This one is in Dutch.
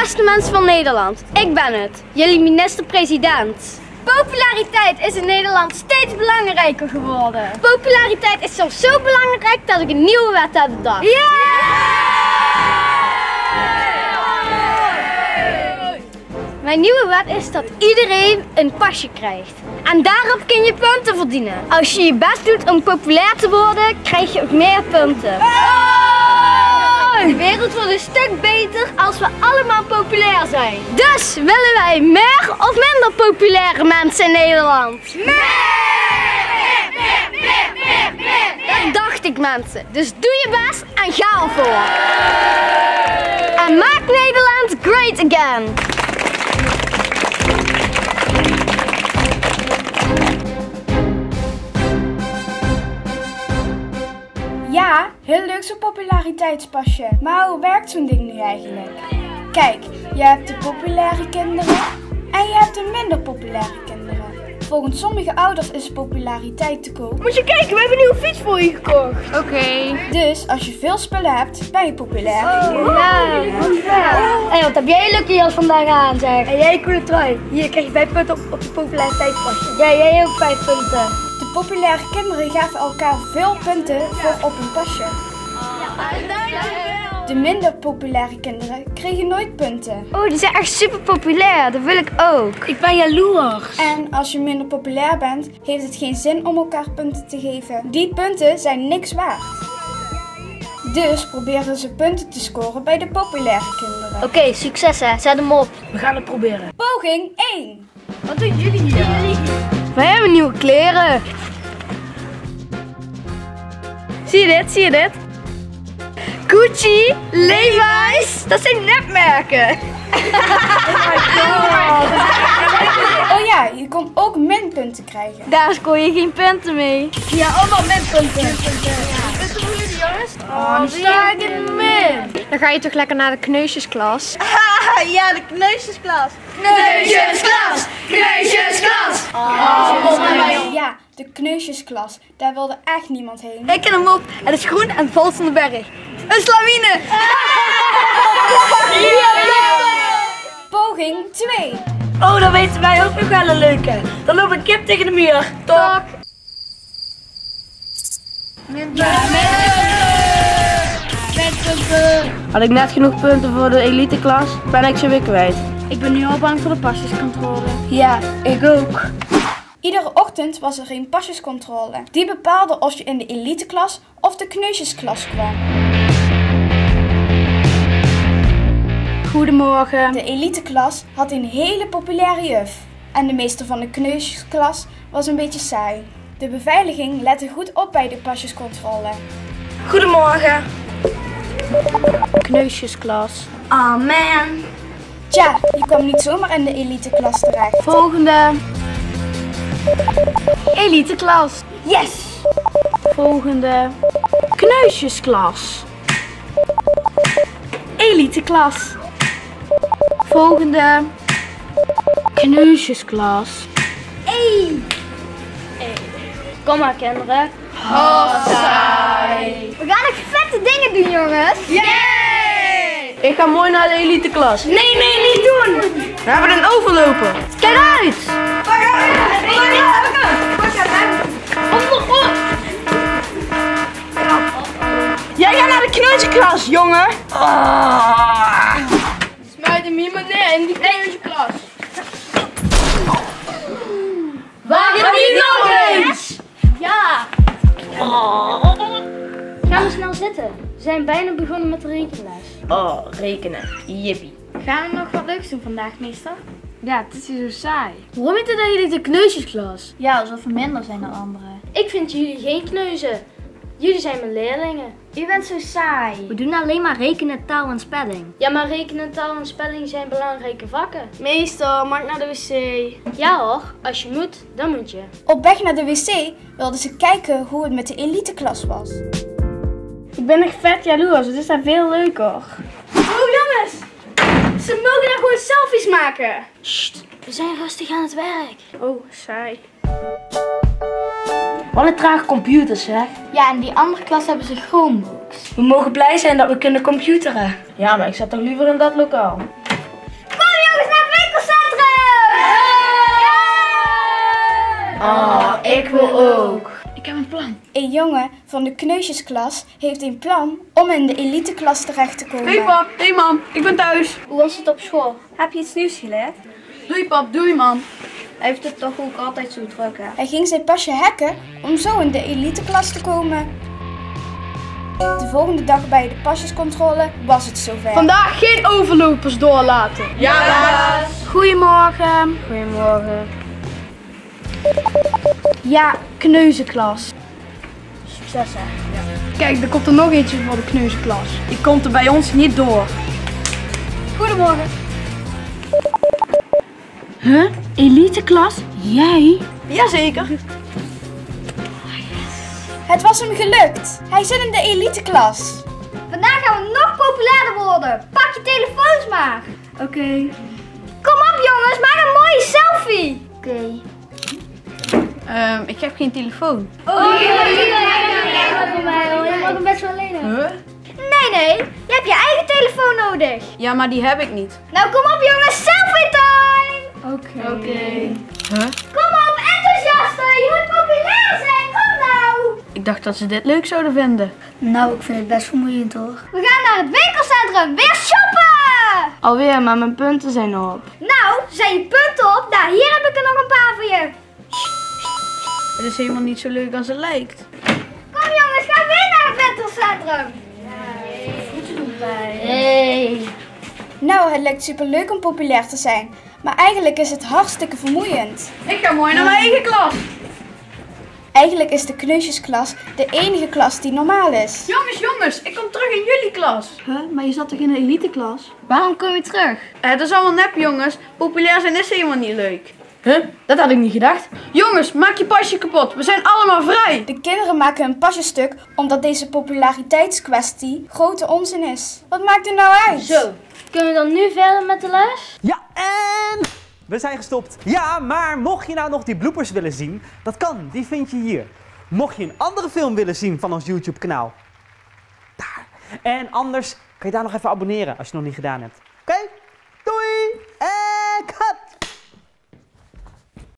beste mensen van Nederland, ik ben het, jullie minister-president. Populariteit is in Nederland steeds belangrijker geworden. Populariteit is zelfs zo belangrijk dat ik een nieuwe wet heb bedacht. Yeah! Yeah! Mijn nieuwe wet is dat iedereen een pasje krijgt. En daarop kun je punten verdienen. Als je je best doet om populair te worden, krijg je ook meer punten. De wereld wordt een stuk beter als we allemaal populair zijn. Dus willen wij meer of minder populaire mensen in Nederland? Meer! Meer, meer, meer, meer, meer, meer. Dat dacht ik, mensen. Dus doe je best en ga ervoor. En maak Nederland great again. Ja, heel leuk zo'n populariteitspasje. Maar hoe werkt zo'n ding nu eigenlijk? Kijk, je hebt de populaire kinderen en je hebt de minder populaire kinderen. Volgens sommige ouders is populariteit te koop. Moet je kijken, we hebben een nieuwe fiets voor je gekocht. Oké. Dus als je veel spullen hebt, ben je populair. Hey, wat heb jij een leuke jas vandaag aan, zeg. En jij een coole trui. Hier krijg je 5 punten op je populariteitspasje. Ja, jij ook 5 punten. Populaire kinderen gaven elkaar veel punten voor op hun pasje. De minder populaire kinderen kregen nooit punten. Oh, die zijn echt super populair, dat wil ik ook. Ik ben jaloers. En als je minder populair bent, heeft het geen zin om elkaar punten te geven. Die punten zijn niks waard. Dus proberen ze punten te scoren bij de populaire kinderen. Oké, succes hè, zet hem op. We gaan het proberen. Poging 1. Wat doen jullie hier? Wij hebben nieuwe kleren. Zie je dit? Zie je dit? Gucci, Levi's, dat zijn nepmerken. Oh ja, je kon ook minpunten krijgen. Daar scoor je geen punten mee. Ja, allemaal minpunten. Is het voor jullie jongens? Oh, dan sta ik in de min. Dan ga je toch lekker naar de kneusjesklas. Ja, de kneusjesklas. Kneusjesklas! Kneusjesklas! Oh, ja, de kneusjesklas. Daar wilde echt niemand heen. Ik ken hem op. Het is groen en valt van de berg. Een slamine! Poging 2. Oh, dat weten wij ook nog wel een leuke. Dan loopt een kip tegen de muur. Tok! Had ik net genoeg punten voor de eliteklas, ben ik ze weer kwijt. Ik ben nu al bang voor de pasjescontrole. Ja, ik ook. Iedere ochtend was er geen pasjescontrole. Die bepaalde of je in de eliteklas of de kneusjesklas kwam. Goedemorgen. De eliteklas had een hele populaire juf. En de meester van de kneusjesklas was een beetje saai. De beveiliging lette goed op bij de pasjescontrole. Goedemorgen. Kneusjesklas. Oh man. Tja, je kwam niet zomaar in de eliteklas terecht. Volgende. Eliteklas. Yes. Volgende. Kneusjesklas. Eliteklas. Volgende. Kneusjesklas. Hey. Hey. Kom maar kinderen. Hossai. We gaan echt vette dingen doen, jongens. Yay! Ik ga mooi naar de eliteklas. Nee, nee, niet doen. We hebben een overloper. Kijk uit! Pak uit! Pak uit! Onderop! Jij gaat naar de kneusjesklas, jongen. Smijt hem hier maar neer in die kneusjesklas. Waar is die nog eens? Ja! Gaan we snel zitten. We zijn bijna begonnen met de rekenles. Oh, rekenen. Jippie. Gaan we nog wat leuks doen vandaag, meester? Ja, het is hier zo saai. Waarom heet dat jullie de kneusjesklas? Ja, alsof we minder zijn dan anderen. Ik vind jullie geen kneuzen. Jullie zijn mijn leerlingen. U bent zo saai. We doen alleen maar rekenen, taal en spelling. Ja, maar rekenen, taal en spelling zijn belangrijke vakken. Meester, mag ik naar de wc? Ja hoor, als je moet, dan moet je. Op weg naar de wc wilden ze kijken hoe het met de eliteklas was. Ik ben echt vet jaloers, het is daar veel leuker. Oh jongens, ze mogen daar gewoon selfies maken. Sst, we zijn rustig aan het werk. Oh, saai. Wat een trage computers, hè? Ja, in die andere klas hebben ze Chromebooks. We mogen blij zijn dat we kunnen computeren. Ja, maar ik zat toch liever in dat lokaal. Oh, ik wil ook. Ik heb een plan. Een jongen van de kneusjesklas heeft een plan om in de eliteklas terecht te komen. Hey pap, hey mam, ik ben thuis. Hoe was het op school? Heb je iets nieuws geleerd? Doei pap, doei mam. Hij heeft het toch ook altijd zo druk, hè? Hij ging zijn pasje hacken om zo in de eliteklas te komen. De volgende dag bij de pasjescontrole was het zover. Vandaag geen overlopers doorlaten. Ja! Ja. Goedemorgen. Goedemorgen. Ja, kneuzenklas. Succes, hè? Ja. Kijk, er komt er nog eentje voor de kneuzenklas. Die komt er bij ons niet door. Goedemorgen. Huh? Eliteklas? Jij? Jazeker. Het was hem gelukt. Hij zit in de eliteklas. Vandaag gaan we nog populairder worden. Pak je telefoons maar. Oké. Kom op jongens, maak een mooie selfie. Oké. Ik heb geen telefoon. Ik word best wel alleen. Huh? Nee. Je hebt je eigen telefoon nodig. Ja, maar die heb ik niet. Nou kom op jongens, selfie time. Oké. Huh? Kom op, enthousiasten. Je moet populair zijn. Kom nou. Ik dacht dat ze dit leuk zouden vinden. Nou, ik vind het best vermoeiend hoor. We gaan naar het winkelcentrum weer shoppen! Alweer, maar mijn punten zijn op. Nou, zijn je punten op? Nou, hier heb ik er nog een paar voor je. Het is helemaal niet zo leuk als het lijkt. Kom jongens, ga weer naar het winkelcentrum. Nee. Nou, het lijkt super leuk om populair te zijn. Maar eigenlijk is het hartstikke vermoeiend. Ik ga mooi naar mijn eigen klas. Eigenlijk is de kneusjesklas de enige klas die normaal is. Jongens, ik kom terug in jullie klas. Huh? Maar je zat toch in de eliteklas? Waarom kom je terug? Dat is allemaal nep, jongens. Populair zijn is helemaal niet leuk. Huh? Dat had ik niet gedacht. Jongens, maak je pasje kapot. We zijn allemaal vrij. De kinderen maken hun pasje stuk omdat deze populariteitskwestie grote onzin is. Wat maakt er nou uit? Zo, kunnen we dan nu verder met de les? Ja, en... we zijn gestopt. Ja, maar mocht je nou nog die bloopers willen zien, dat kan, die vind je hier. Mocht je een andere film willen zien van ons YouTube kanaal, daar. En anders kan je daar nog even abonneren als je het nog niet gedaan hebt.